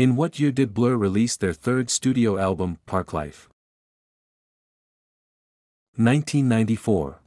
In what year did Blur release their third studio album, Parklife? 1994.